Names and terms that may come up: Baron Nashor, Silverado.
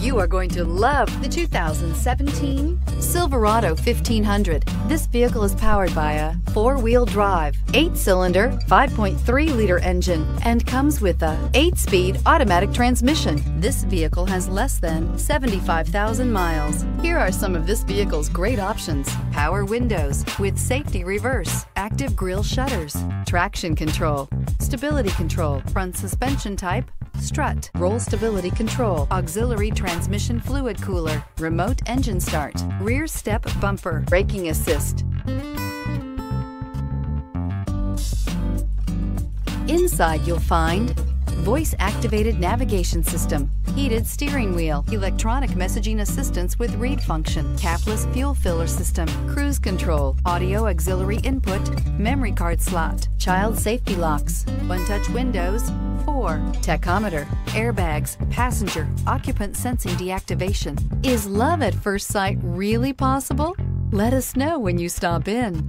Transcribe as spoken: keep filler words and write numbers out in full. You are going to love the two thousand seventeen Silverado fifteen hundred. This vehicle is powered by a four-wheel drive, eight-cylinder, five point three liter engine, and comes with a eight-speed automatic transmission. This vehicle has less than seventy-five thousand miles. Here are some of this vehicle's great options: power windows with safety reverse, active grille shutters, traction control, stability control, front suspension type, strut, roll stability control, auxiliary transmission fluid cooler, remote engine start, rear step bumper, braking assist. Inside you'll find voice-activated navigation system, heated steering wheel, electronic messaging assistance with read function, capless fuel filler system, cruise control, audio auxiliary input, memory card slot, child safety locks, one-touch windows, four, tachometer, airbags, passenger, occupant sensing deactivation. Is love at first sight really possible? Let us know when you stop in.